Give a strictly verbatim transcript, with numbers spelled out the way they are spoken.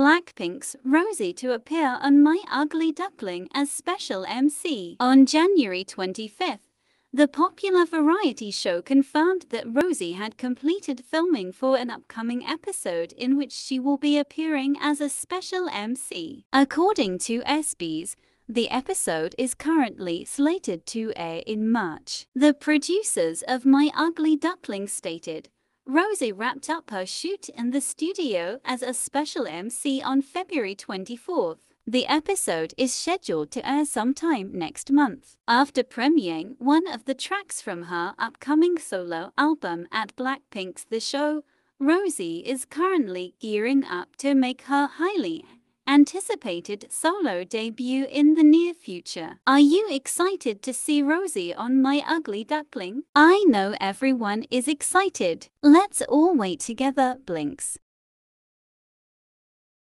Blackpink's Rosé to appear on My Ugly Duckling as special M C. On January twenty-fifth, the popular variety show confirmed that Rosé had completed filming for an upcoming episode in which she will be appearing as a special M C. According to S B S, the episode is currently slated to air in March. The producers of My Ugly Duckling stated, Rosé wrapped up her shoot in the studio as a special M C on February twenty-fourth. The episode is scheduled to air sometime next month. After premiering one of the tracks from her upcoming solo album at Blackpink's The Show, Rosé is currently gearing up to make her highly anticipated solo debut in the near future. Are you excited to see Rosé on My Ugly Duckling? I know everyone is excited. Let's all wait together, Blinks.